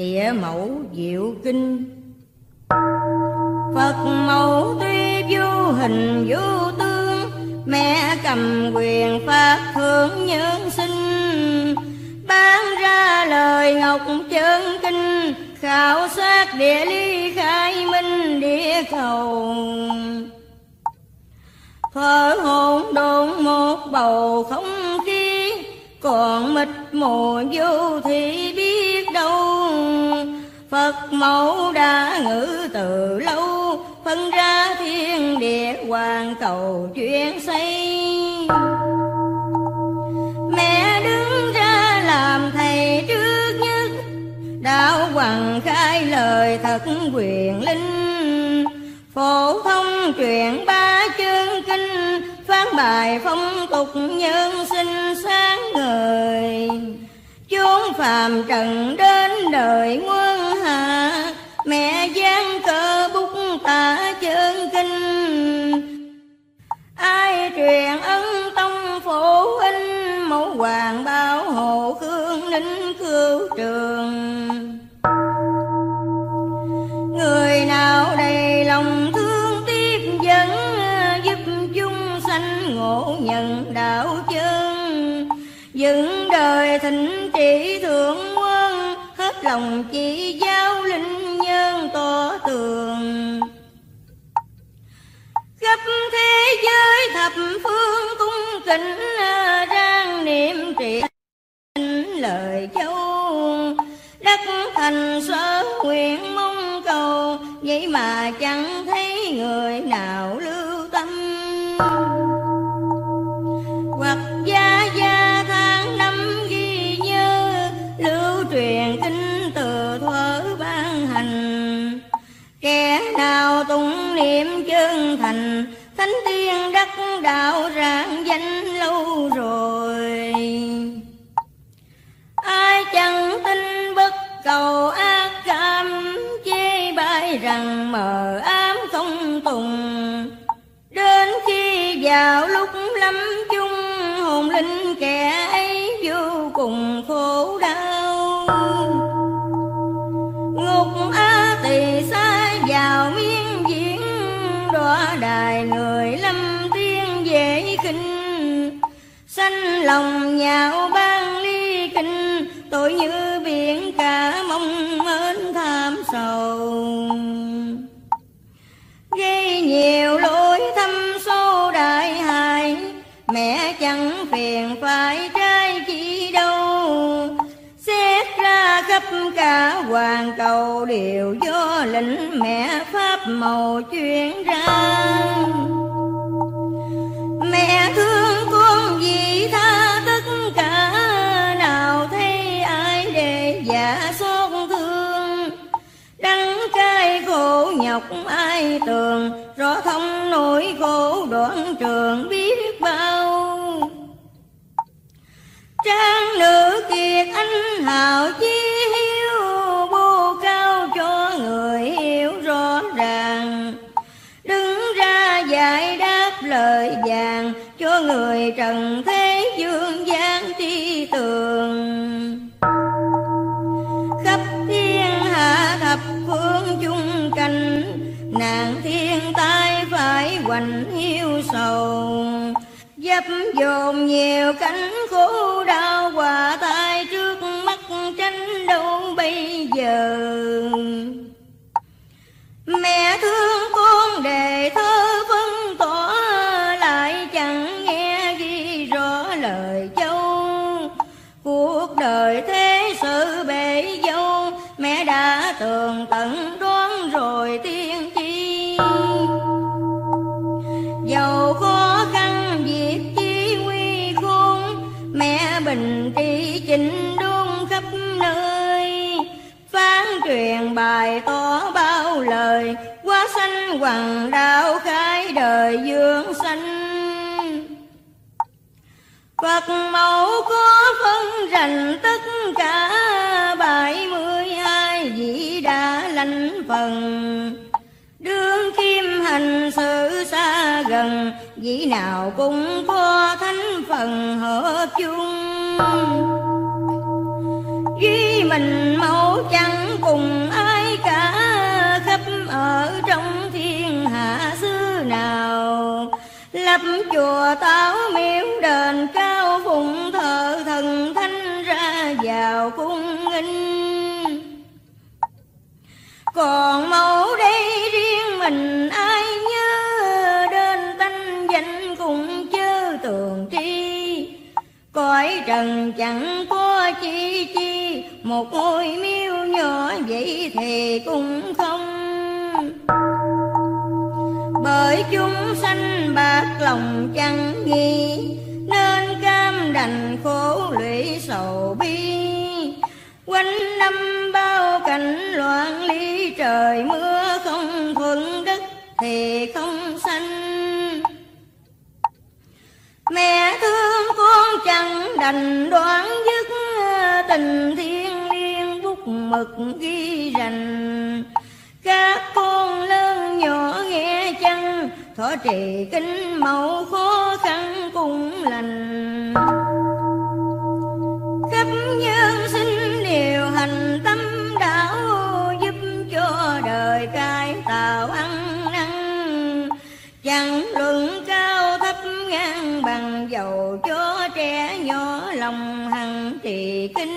Địa Mẫu Diệu Kinh. Phật mẫu tuy vô hình vô tướng, mẹ cầm quyền pháp hướng nhân sinh. Bán ra lời Ngọc Chơn Kinh, khảo sát địa lý khai minh địa cầu. Thở hỗn độn một bầu không khí, còn mịt mù vô thì biết đâu. Phật mẫu đã ngữ từ lâu, phân ra thiên địa hoàn cầu chuyển xây. Mẹ đứng ra làm thầy trước nhất, đạo hoằng khai lời thật quyền linh. Phổ thông truyện ba chương kinh, phán bài phong tục nhân sinh sáng ngời. Chốn phàm trần đến đời muôn hạ, mẹ giang cơ bút tả Chơn Kinh. Ai truyền ân tông phụ huynh, mẫu hoàng bảo hộ khương ninh cứu trường. Người nào đầy lòng thương tiếp dẫn, giúp chúng sanh ngộ nhận đạo chân. Dựng đời thịnh trị thượng quân, hết lòng chỉ giáo linh nhân tỏ tường. Khắp thế giới thập phương cung kính, rang niệm trị lời châu. Đất thành sở nguyện mong cầu, vậy mà chẳng thấy người nào lưu tâm. Hoặc gia gia tháng năm ghi nhớ, lưu truyền kinh từ thuở ban hành. Kẻ nào tụng niệm chân thành, thánh tiên đắc đạo rạng danh lâu rồi. Ai chẳng tin bất cầu ác cảm, chê bai rằng mờ ám không tùng. Đến khi vào lúc lắm chung, hồn linh kẻ ấy vô cùng khổ đau. Ngục á tỳ xa vào miên diễn, đọa đài người lâm tiên dễ khinh. Sanh lòng nhạo ban ly kinh, tội như biển cả mong mến tham sầu. Gây nhiều lỗi thâm sâu đại hại, mẹ chẳng phiền phải trái chi đâu. Xét ra khắp cả hoàn cầu, đều do lĩnh mẹ pháp màu chuyển ra. Mẹ thương con vì tha tất cả, nào thấy ai để giả xót thương. Đắng cay khổ nhọc ai tường, rõ thông nỗi khổ đoạn trường biết bao. Trang nữ kiệt anh hào chí hiếu, bố cao cho người hiểu rõ ràng. Đứng ra giải đáp lời vàng, cho người trần thế dương gian tri tường. Khắp thiên hạ thập phương chung cảnh, nạn thiên tai phải hoành hiu sầu. Dấp dồn nhiều cánh khổ đau, hòa tai trước mắt tránh đâu bây giờ. Mẹ thương con để thơ phân tỏ, lại chẳng nghe ghi rõ lời châu. Cuộc đời thế sự bể dâu, mẹ đã tường tận đoán rồi tiên tri. Dầu khó khăn việc chi nguy khôn, mẹ bình tri chỉnh đốn khắp nơi. Phán truyền bài tỏ bao lời, quá sanh hoằng đạo khai đời dương sanh. Phật mẫu có phân rành tất cả, 72 vị đã lãnh phần. Đương kim hành sự xa gần, vị nào cũng có thánh phần hợp chung. Duy mình mẫu chẳng cùng ai cả khắp ở trong thiên hạ xứ nào. Lập chùa táo miếu đền cao phụng thờ thần thánh ra vào cung nghinh. Còn mẫu đây riêng mình ai nhớ đến tanh danh cũng chớ tường tri. Cõi trần chẳng có chi một ngôi miếu nhỏ vậy thì cũng không. Bởi chúng sanh bạc lòng chẳng nghi nên cam đành khổ lụy sầu bi. Quanh năm bao cảnh loạn ly trời mưa không thuận đất thì không sanh. Mẹ thương con chẳng đành đoán dứt tình thiên liêng bút mực ghi rành. Các con lớn nhỏ nghe chăng thọ trì kính mẫu khó khăn cũng lành. Khắp nhân sinh đều hành tâm đạo giúp cho đời cải tạo ăn năn. Chẳng luận cao thấp ngang bằng dầu cho trẻ nhỏ lòng hằng trì kính.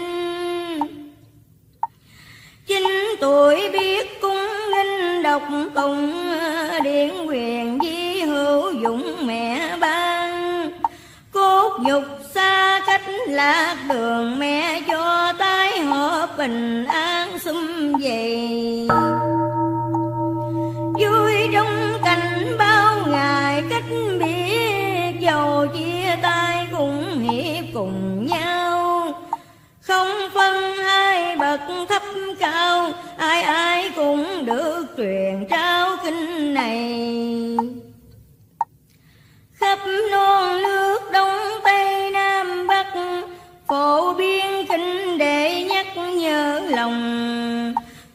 9 tuổi biết cung nghinh đọc tụng điển quyền di hữu dũng mẹ ban. Cốt nhục xa cách lạc đường mẹ cho tái họ bình an xung về. Vui trong cảnh bao ngày cách biệt dầu chia tay cũng hiệp cùng nhau. Không phân hai bậc thấp cao, ai ai cũng được truyền trao kinh này. Khắp non nước Đông Tây Nam Bắc, phổ biến kinh để nhắc nhớ lòng.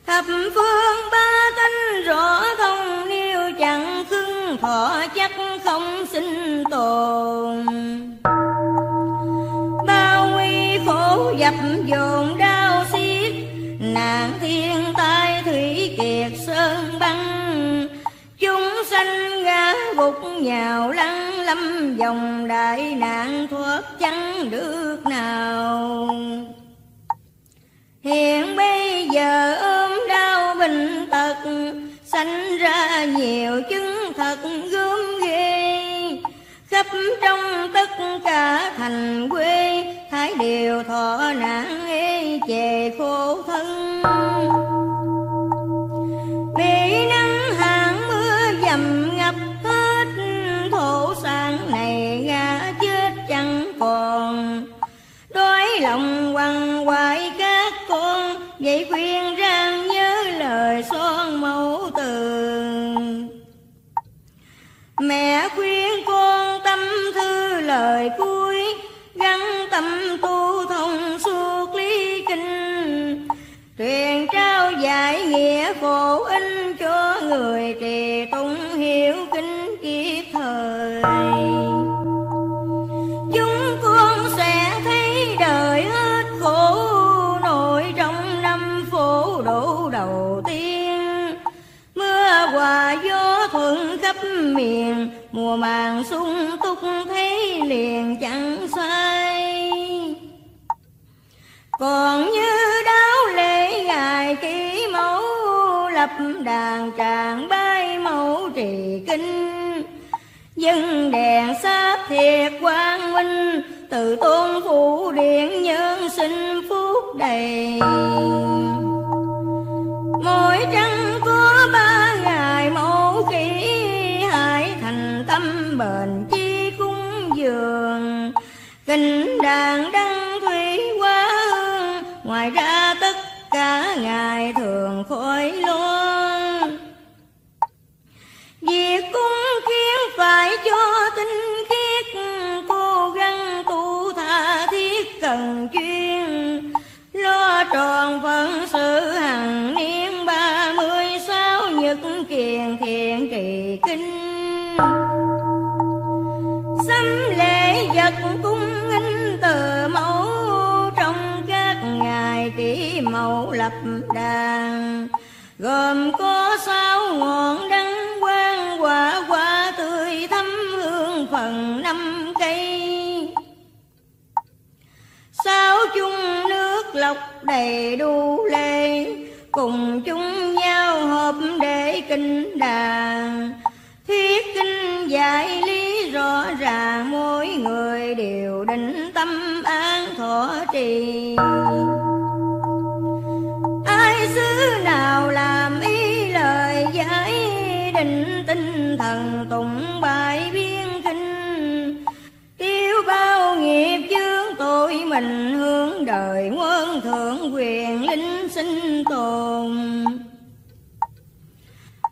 Thập phương ba tánh rõ thông niêu chẳng khưng thọ chắc không sinh tồn. Khổ dập dồn đau xiết nạn thiên tai thủy kiệt sơn băng. Chúng sanh ngã gục nhào lăn lâm dòng đại nạn thoát chẳng được nào. Hiện bây giờ ốm đau bệnh tật sanh ra nhiều chứng thật gớm ghê. Khắp trong tất cả thành quê thái đều thọ nạn ê chề khổ thân. Bị nắng hạn mưa dầm ngập hết thổ sản này gã chết chẳng còn. Đói lòng quằn quại các con vậy khuyên răng nhớ lời son mẫu từ. Mẹ khuyên con tâm thư lời cuối gắn tâm tu thông suốt lý kinh. Truyền trao giải nghĩa khổ in cho người trì tụng hiểu kinh kịp thời. Chúng con sẽ thấy đời hết khổ nội trong năm phổ độ đầu tiên. Mưa hòa gió thuận khắp miền mùa màng sung túc thấy liền chẳng sai. Còn như đáo lễ ngài ký mẫu lập đàn tràng bái mẫu trì kinh. Dân đèn sáp thiệt quang minh từ tôn phủ điện nhân sinh phúc đầy. Mỗi trăng có 3 ngày mẫu kỷ hãy thành tâm bền chi cúng dường. Kinh đàn đăng thủy quá hương ngoài ra tất cả ngài thường khói luôn. Việc cúng kiến phải cho tinh khiết cố gắng tu tha thiết cần chuyên. Lo tròn phận sự hằng niên 36 nhật kiền thiện trì kinh. Sắm lễ vật cung nghinh từ mẫu trong các ngày tỷ mẫu lập đàn, gồm có 6 ngọn đăng quang, quả tươi thắm hương phần 5 cây. 6 chung nước lọc đầy đu lê, cùng chúng nhau hợp để kinh đàn. Thuyết kinh giải lý rõ ràng, mỗi người đều định tâm an thọ trì. Ai xứ nào làm ý lời giải, định tinh thần tụng bài biên kinh. Tiêu bao nghiệp chướng tội mình, hướng đời quân thượng quyền linh sinh tồn.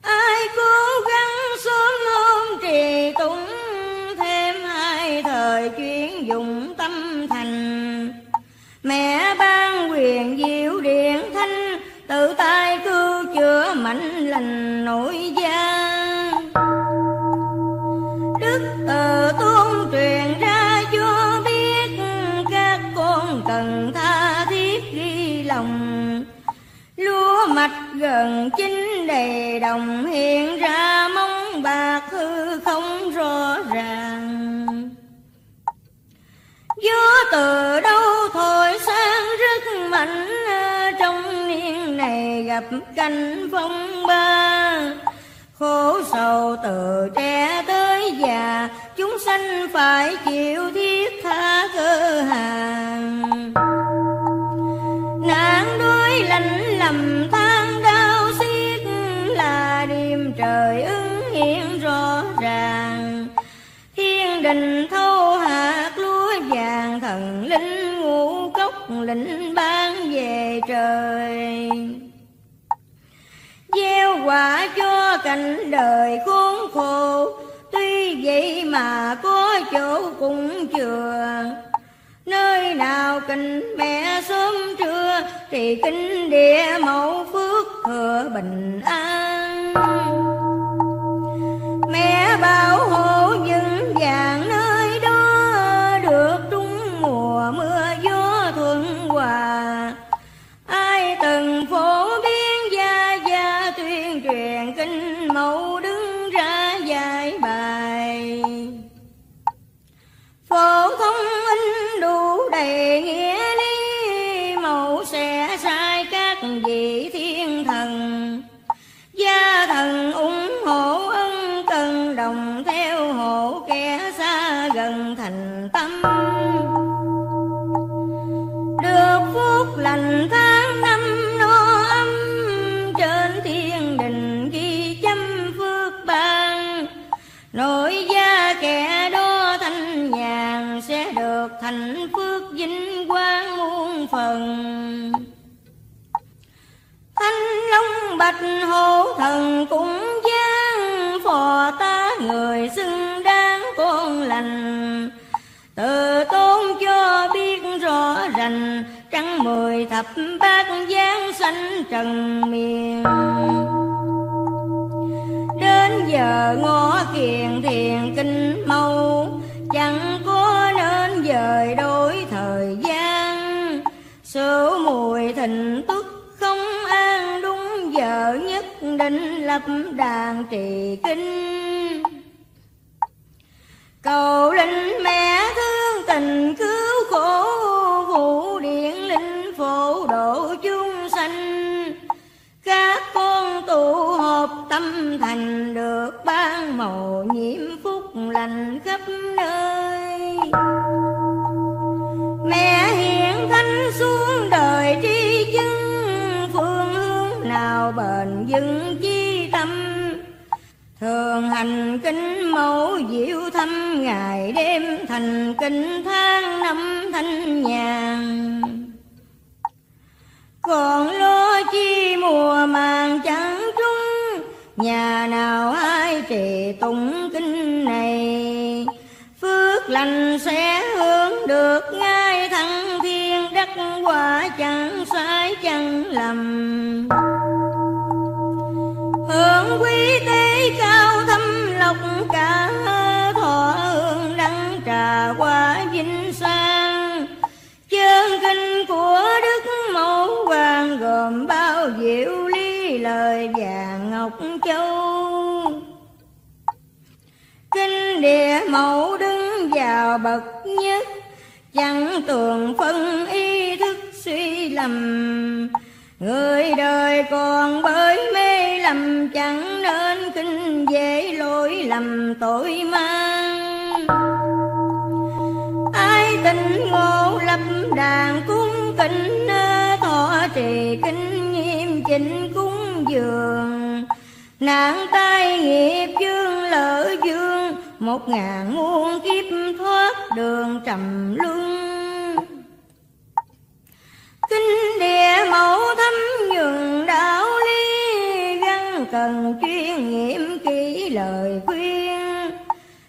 Ai cố gắng sớm hôm trì tụng, thêm 2 thời chuyển dụng tâm thành. Mẹ ban quyền diệu điện thanh, tự tay cứu chữa mạnh lành nội gia. Đức từ tuôn truyền ra cho biết, các con cần tha thiết ghi lòng. Lúa mạch gần chín đầy đồng, hiện ra móng bạc hư không rõ ràng. Gió từ đâu thổi sang rất mạnh, trong niên này gặp cánh phong ba. Khổ sầu từ trẻ tới già, chúng sanh phải chịu thiết tha cơ hàng. Nạn đuối lạnh lầm than đau xiết, là đêm trời ứng hiện rõ ràng. Thiên đình thâu hạt lúa vàng, thần linh ngũ cốc lĩnh ban về trời. Gieo quả cho cảnh đời khốn khổ, tuy vậy mà có chỗ cũng chừa. Nơi nào kinh mẹ sớm trưa, thì kinh địa mẫu phước thừa bình an. Mẹ bảo hộ những vàng nơi đó, được trúng mùa mưa gió thuận hòa. Ai từng phổ biến gia tuyên truyền kinh mẫu, đứng ra giải bài. Phổ thông in đủ đầy nghĩa lý, mẫu sẽ sai các vị thiên thần. Gia thần ủng hộ ân cần, đồng theo hộ kẻ xa gần thành tâm. Được phúc lành tháng năm no ấm, trên thiên đình ghi chấm phước ban. Nội gia kẻ đó thanh nhàn, sẽ được thành phước vinh quang muôn phần. Thanh long bạch hổ thần cũng giáng, phò tá người xứng đáng con lành. Tự tôn cho biết rõ rành, trắng 10 thập bát giáng sanh trần miền. Đến giờ ngõ kiền thiền kinh mâu, chẳng có nên dời đổi thời gian. Số mùi thịnh tức không an, đúng giờ nhất định lập đàn trì kinh. Cầu linh mẹ thương tình cứu khổ, vũ điện linh phổ độ chúng sanh. Các con tụ họp tâm thành, được ban màu nhiễm phúc lành khắp nơi. Mẹ hiện thánh xuống đời tri chứng, phương hướng nào bền vững chi tâm. Thường hành kính mẫu diệu thâm, ngày đêm thành kính tháng năm thanh nhàn. Còn lo chi mùa màng chẳng trúng, nhà nào ai trì tụng kinh này. Phước lành sẽ hướng được ngay thăng thiên, đắc quả chẳng sai chẳng lầm. Hưởng quý tế cao thâm lộc cả, thọ hương đăng trà quả vinh sang. Chơn kinh của Đức Mẫu Hoàng, gồm Ngọc Châu. Kinh địa mẫu đứng vào bậc nhất, chẳng tường phân ý thức suy lầm. Người đời còn bởi mê lầm, chẳng nên kinh dễ lỗi lầm tội mang. Ai tình ngộ lập đàn cung kính, thọ trì kinh nghiêm chỉnh cúng dường. Nạn tai nghiệp dương lỡ dương, một ngàn muôn kiếp thoát đường trầm luân. Kinh địa mẫu thấm nhường đạo lý, gắn cần chuyên nghiệm kỹ lời khuyên.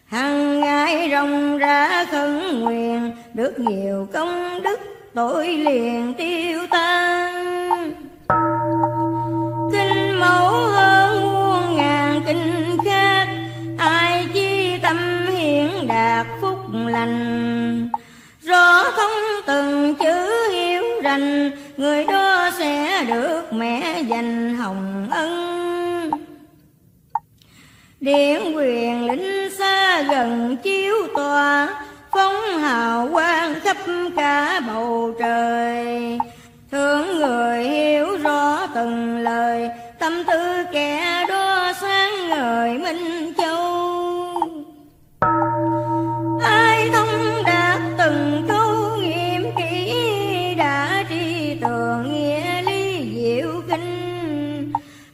Hằng ngày rồng ra khẩn nguyện, được nhiều công đức tội liền tiêu tan. Kinh mẫu hơn muôn ngàn kinh khác, ai chi tâm hiển đạt phúc lành. Rõ thông từng chữ hiểu rành, người đó sẽ được mẹ dành hồng ân. Điển quyền lĩnh xa gần chiếu tòa, phóng hào quang khắp cả bầu trời. Thương người hiểu rõ từng lời, tâm tư kẻ đó sáng ngời minh châu. Ai thông đạt từng câu nghiệm kỹ, đã tri tường nghĩa lý diệu kinh.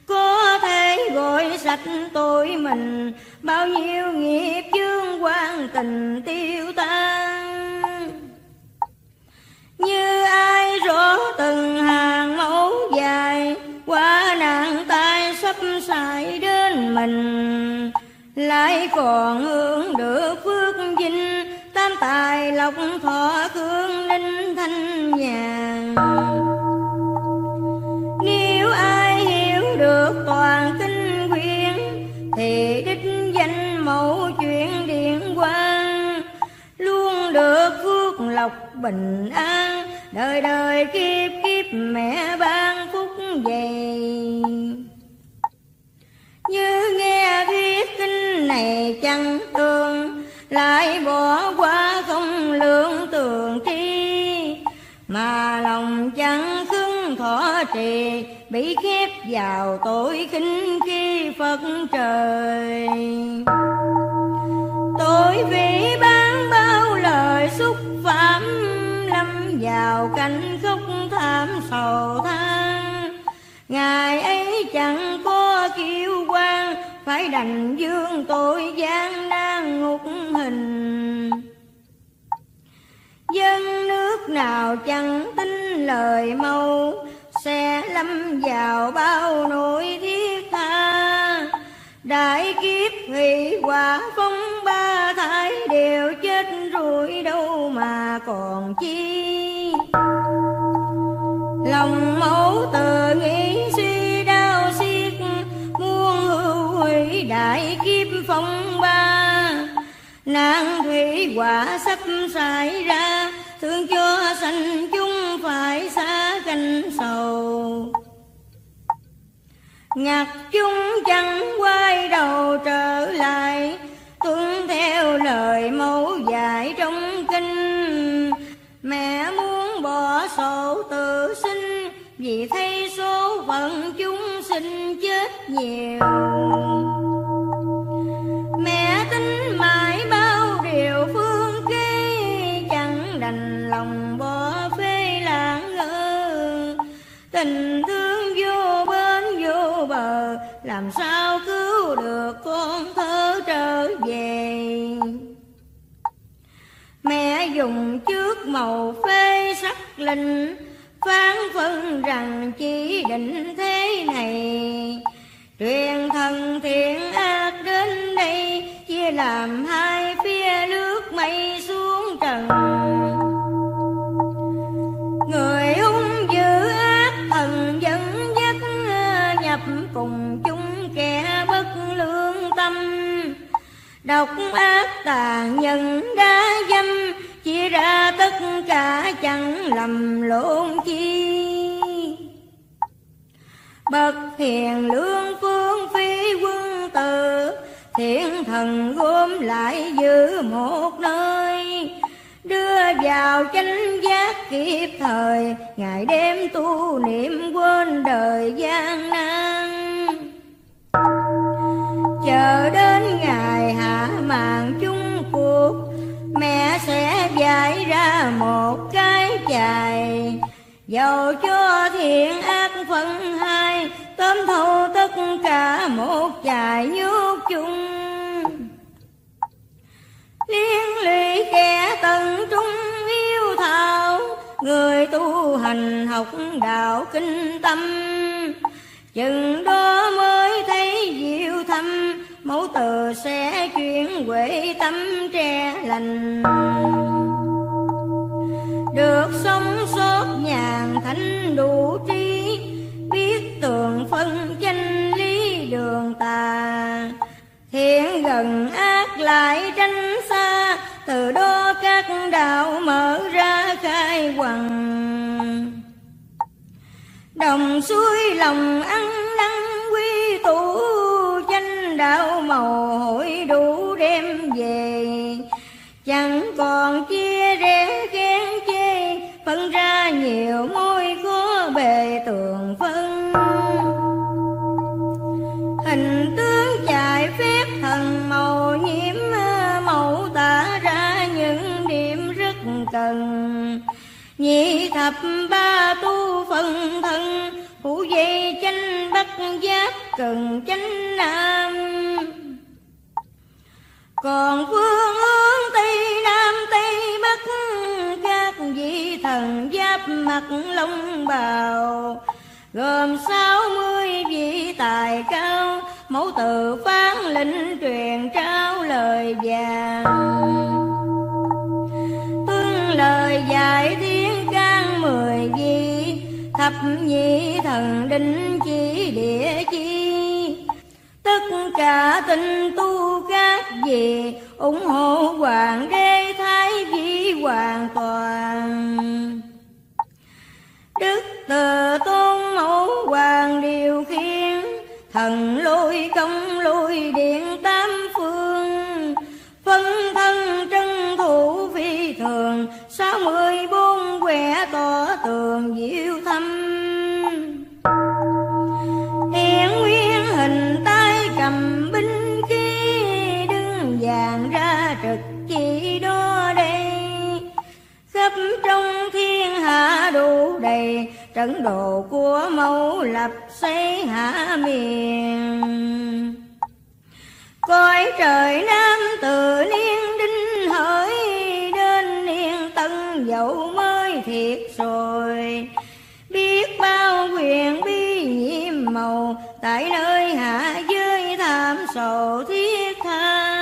Có thể gọi sạch tội mình, bao nhiêu nghiệp chướng quan tình tiêu tan. Như ai rõ từng hàng mẫu dài, qua nạn tai sắp xảy đến mình. Lại còn hưởng được phước vinh, tam tài lộc thọ cương ninh thanh nhàn. Nếu ai hiểu được toàn kinh quyển, thì đích danh mẫu chuyện điện quang. Luôn được phước lộc bình an, đời đời kiếp kiếp mẹ ban phúc dày. Như nghe thuyết kinh này chẳng tương, lại bỏ qua không lương tường tri. Mà lòng chẳng xứng thọ trì, bị khép vào tội khinh khi Phật trời. Tội vì bán bao lời xúc phạm, lâm vào cảnh khóc thảm sầu than. Ngày ấy chẳng có kiêu quan, phải đành dương tội gian nan ngục hình. Dân nước nào chẳng tin lời mâu, sẽ lâm vào bao nỗi thiết tha. Đại kiếp hủy quả phong ba thái, đều chết rồi đâu mà còn chi. Lòng mẫu tự nghĩ suy đau xiết, muôn hữu hủy đại kiếp phong ba. Nạn thủy quả sắp xảy ra, thương cho sanh chúng phải xa canh sầu. Ngặt chúng chẳng quay đầu trở lại, tuân theo lời mẫu dạy trong kinh. Mẹ muốn bỏ sổ tự sinh, vì thấy số phận chúng sinh chết nhiều. Mẹ tính mãi bao điều phương kế, chẳng đành lòng bỏ phế lãng ngơ. Tình thương vô bến vô bờ, làm sao cứu được con thơ trở về. Mẹ dùng trước màu phê sắc linh, phán phân rằng chỉ định thế này. Truyền thần thiện ác đến đây, chia làm hai phía nước mây xuống trần. Người hung dữ ác thần dẫn dắt, nhập cùng chúng kẻ bất lương tâm. Độc ác tàn nhân đã dâm, chia ra tất cả chẳng lầm lộn chi. bậc hiền lương phương phi quân tử, thiện thần gom lại giữ một nơi, đưa vào chánh giác kịp thời, ngày đêm tu niệm quên đời gian nan. Chờ đến ngày hạ màn chung cuộc, mẹ sẽ giải ra một cái chày, dầu cho thiện ác phân hai, tóm thâu tất cả một chài nhốt chung. Liên lụy kẻ tận trung yêu thảo, người tu hành học đạo kinh tâm, chừng đó mới thấy diệu thâm, mẫu từ sẽ chuyển huệ tâm tre lành. Được sống sót nhàn thánh đủ trí, biết tường phân chân lý đường tà, thiện gần ác lại tránh xa, từ đó các đạo mở ra khai quần. Đồng suối lòng ăn năn quy tụ, chánh đạo màu hội đủ đem về, chẳng còn chia rẽ ghét chê, phân ra nhiều mối khó bề tường phân. Hình tướng chạy phép thần màu nhiễm, mẫu tả ra những điểm rất cần, nhị thập ba tu phần thân, phủ dây chánh bắt giác cần chánh nam. Còn phương hướng tây nam tây bắc, các vị thần giáp mặt long bào, gồm 60 vị tài cao, mẫu tự phán lĩnh truyền trao lời vàng, tương lời dạy thiên can 10 vị, thập nhị thần định chỉ địa chi, tất cả tinh tu các vị, ủng hộ hoàng đế thái vĩ hoàn toàn. Đức từ tôn mẫu hoàng điều khiển, thần lôi công lôi điện tám phương, phân thân trân thủ phi thường, 64 quẻ tỏ tường diệu thâm. Hiện nguyên hình tay cầm binh khí, đứng vàng ra trực chỉ đó đây, khắp trong thiên hạ đủ đầy, trận đồ của mẫu lập xây hạ miền. Cõi trời nam từ niên đinh hợi, đến niên tân dậu mới thiệt rồi, biết bao quyền bi nhiệm màu, tại nơi hạ giới tham sầu thiết tha.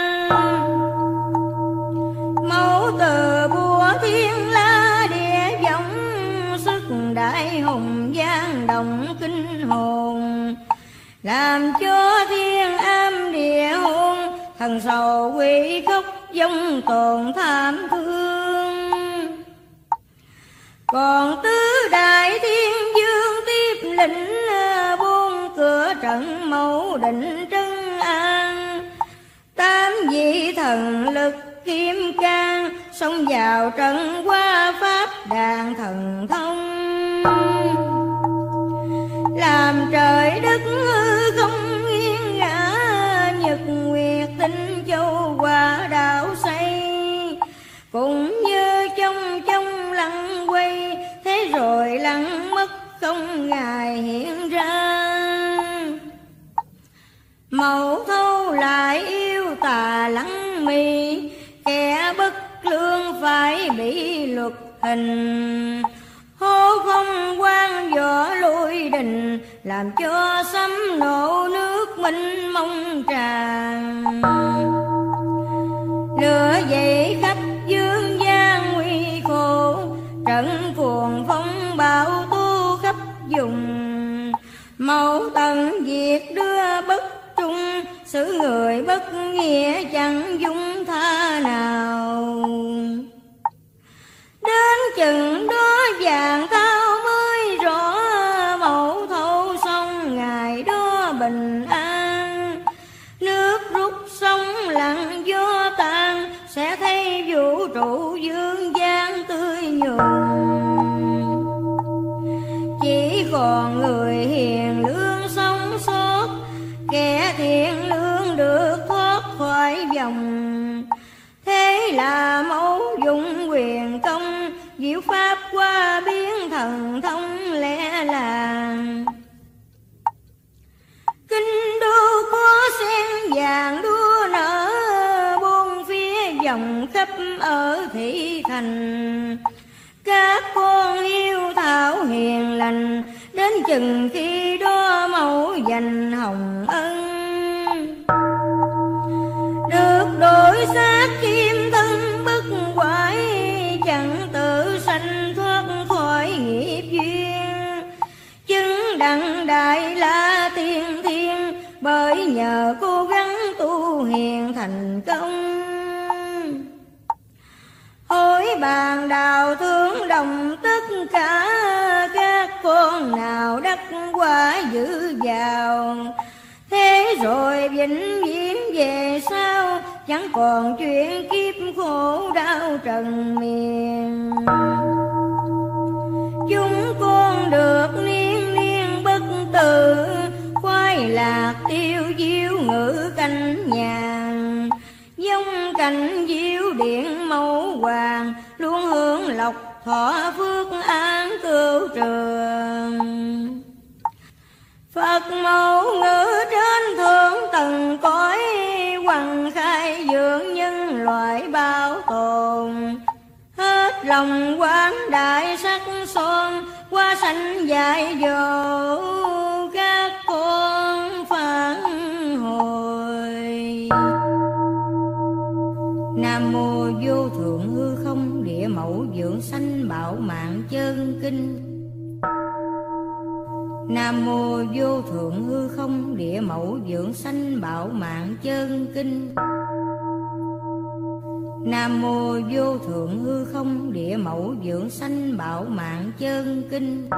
Mẫu từ bùa thiên la địa võng, sức đại hùng giang động kinh hồn, làm cho thiên am địa hôn, thần sầu quỷ khóc dông tồn tham thương. Còn tứ đại thiên dương tiếp lĩnh, buông cửa trận mẫu định trấn an, tám vị thần lực kim can, xông vào trận qua pháp đàn thần thông, làm trời đất không nghiêng ngã, nhật nguyệt tinh châu qua đảo xây, cũng như trong trong lặng quay, thế rồi lặng mất không ngài hiện ra. Mẫu thâu lại yêu tà lắng mì, kẻ bất lương phải bị luật hình, hô không quan võ lôi đình, làm cho sấm nổ nước minh mông tràn. Lửa dậy khắp dương gian nguy khổ, trận cuồng phong bão tố khắp vùng, mẫu tận diệt đưa bất trung, xử người bất nghĩa chẳng dung tha nào. Đến chừng đó vàng thao mới rõ, mẫu thâu xong ngài lặng gió tan, sẽ thấy vũ trụ dương gian tươi nhường. Chỉ còn người hiền lương sống sót, kẻ thiện lương được thoát khỏi vòng. Thế là mẫu dụng quyền công, diệu pháp qua biến thần thông lẽ làng. Kinh đô có sen vàng đua nở, buôn phía vòng khắp ở thị thành. Các con yêu thảo hiền lành, đến chừng khi đó mẫu dành hồng ân. Được đổi xác kim thân bất hoại, chẳng tự sanh thoát khỏi nghiệp duyên. Chứng đặng đại la tiên thiên, bởi nhờ cố gắng tu hiền thành công. Hối bàn đào thương đồng tất cả, các con nào đắc quả dữ vào. Thế rồi vĩnh viễn về sau, chẳng còn chuyện kiếp khổ đau trần miên. Chúng con được niên niên bất tử, khoái lạc tiêu diêu ngữ canh nhàn. Giống cảnh diêu điện mẫu hoàng, luôn hướng lộc thọ phước an cứu trường. Phật mẫu ngữ trên thượng tầng cõi, hoằng khai dưỡng nhân loại bao tồn. Hết lòng quán đại sắc son, qua sanh dạy dỗ các con phản hồi. Nam mô vô thượng hư không địa mẫu dưỡng sanh bảo mạng chơn kinh. Nam mô vô thượng hư không địa mẫu dưỡng sanh bảo mạng chơn kinh. Nam mô vô thượng hư không địa mẫu dưỡng sanh bảo mạng chơn kinh.